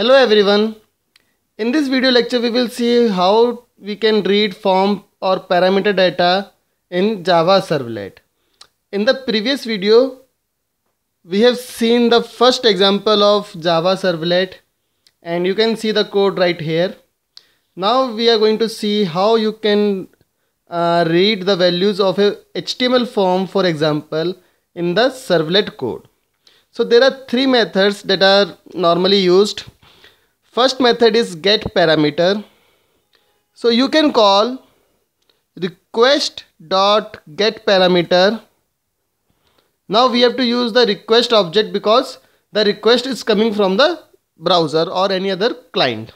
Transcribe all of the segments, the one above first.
Hello everyone. In this video lecture we will see how we can read form or parameter data in Java Servlet. In the previous video we have seen the first example of Java Servlet and you can see the code right here. Now we are going to see how you can read the values of a HTML form, for example, in the Servlet code. So there are three methods that are normally used. First method is getParameter. So you can call request.getParameter. Now we have to use the request object because the request is coming from the browser or any other client.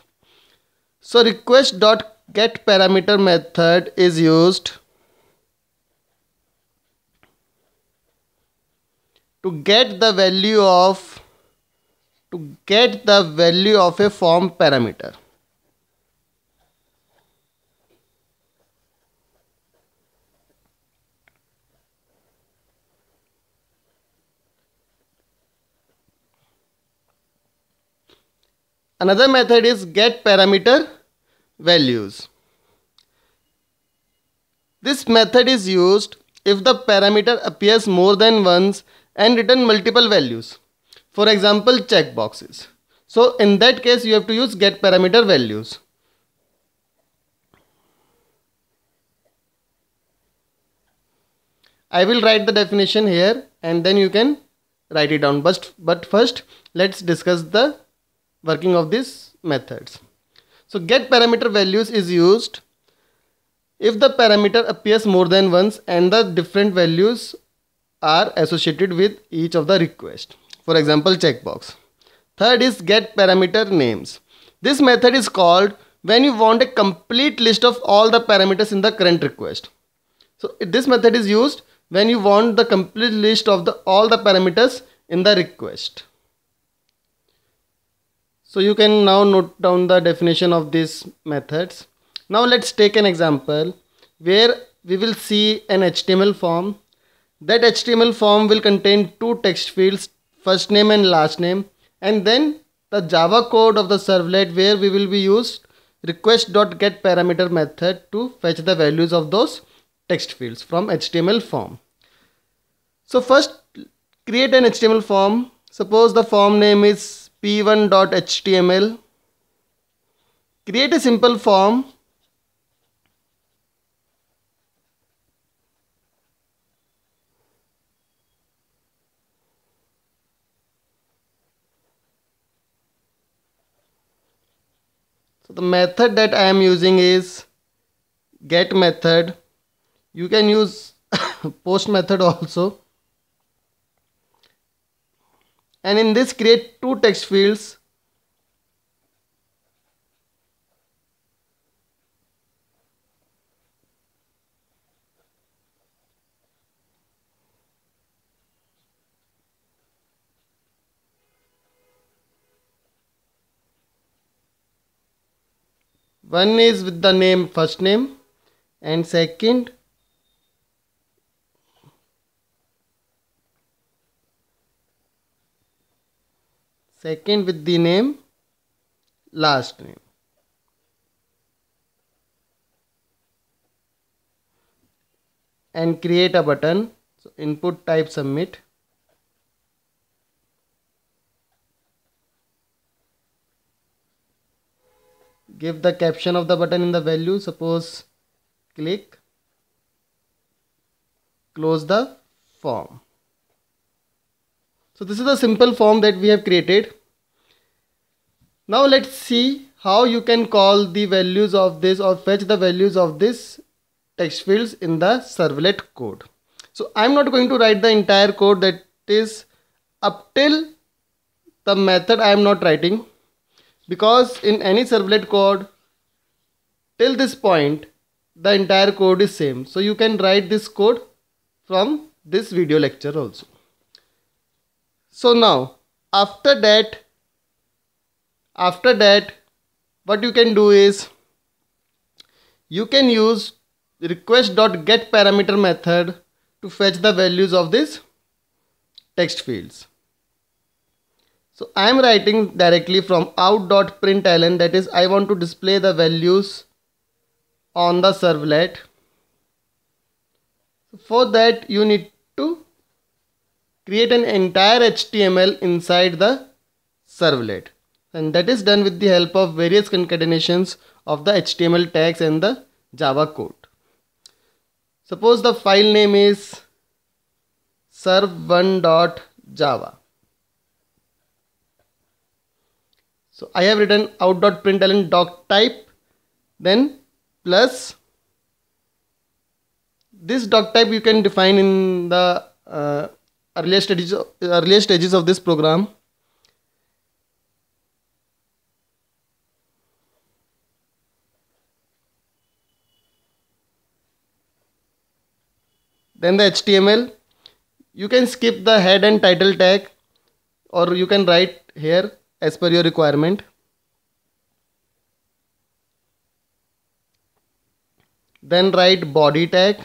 So request.getParameter method is used to get the value of a form parameter. Another method is getParameterValues. This method is used if the parameter appears more than once and return multiple values, for example checkboxes. So in that case you have to use getParameterValues. I will write the definition here and then you can write it down, but first let's discuss the working of these methods. So getParameterValues is used if the parameter appears more than once and the different values are associated with each of the request, for example checkbox. Third is getParameterNames. This method is called when you want a complete list of all the parameters in the current request. So this method is used when you want the complete list of all the parameters in the request. So you can now note down the definition of these methods. Now let's take an example where we will see an HTML form. That HTML form will contain two text fields, first name and last name, and then the Java code of the servlet where we will be used request.getParameter method to fetch the values of those text fields from HTML form. So first create an HTML form. Suppose the form name is p1.html. Create a simple form . The method that I am using is get method. You can use post method also. And in this create two text fields. One is with the name, first name, and second with the name, last name. And create a button. So input type submit. Give the caption of the button in the value, suppose click, close the form. So this is a simple form that we have created. Now let's see how you can call the values of this or fetch the values of this text fields in the servlet code. So I'm not going to write the entire code, that is up till the method I am not writing. Because in any servlet code, till this point, the entire code is same. So you can write this code from this video lecture also. So now, after that, what you can do is, you can use request.getParameter method to fetch the values of these text fields. So I am writing directly from out.println, that is I want to display the values on the servlet. For that you need to create an entire HTML inside the servlet, and that is done with the help of various concatenations of the HTML tags and the Java code. Suppose the file name is serv1.java. So I have written out.println doc type, then plus this doc type you can define in the earlier stages of this program. Then the HTML, you can skip the head and title tag, or you can write here as per your requirement. Then write body tag.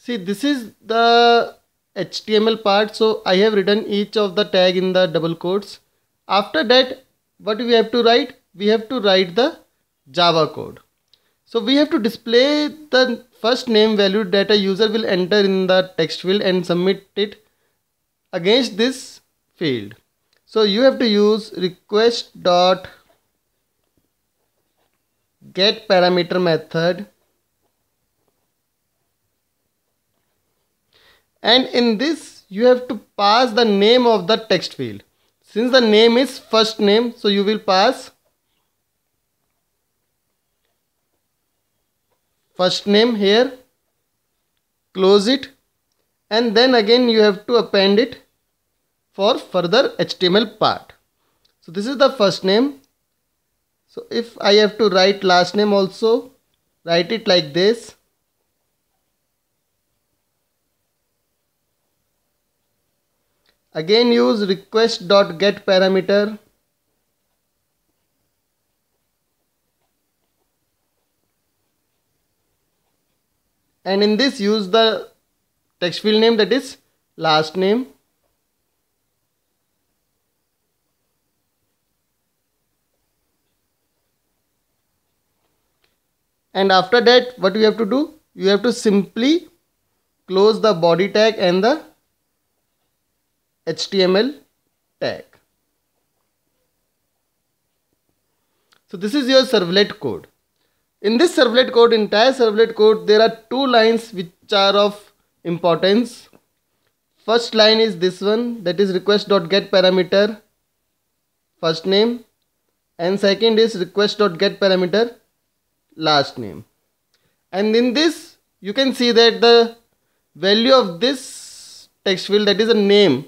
See, this is the HTML part, so I have written each of the tag in the double quotes. After that, what we have to write? We have to write the Java code. So we have to display the first name value that a user will enter in the text field and submit it against this field. So you have to use request.getParameter method. And in this you have to pass the name of the text field. Since the name is first name, so you will pass first name here, close it, and then again you have to append it for further HTML part. So this is the first name. So if I have to write last name also, write it like this. Again use request.getParameter. And in this use the text field name, that is last name. And after that what you have to do? You have to simply close the body tag and the HTML tag. So this is your servlet code. In this servlet code, entire servlet code, there are two lines which are of importance. First line is this one, that is request.getParameter first name, and second is request.getParameter last name. And in this you can see that the value of this text field, that is a name,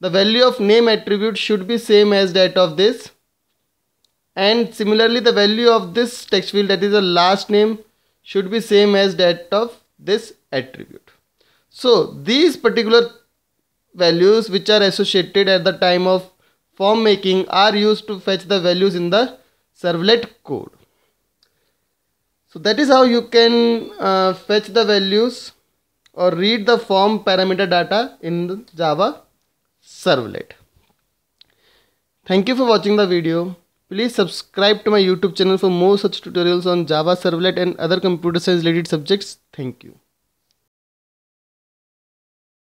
the value of name attribute should be same as that of this, and similarly the value of this text field, that is a last name, should be same as that of this attribute. So these particular values which are associated at the time of form making are used to fetch the values in the servlet code. So that is how you can fetch the values or read the form parameter data in Java servlet. Thank you for watching the video. Please subscribe to my YouTube channel for more such tutorials on Java servlet and other computer science related subjects. Thank you.